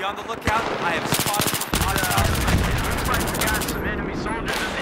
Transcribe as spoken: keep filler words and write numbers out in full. Be on the lookout. I have spotted. Got some enemy soldiers in the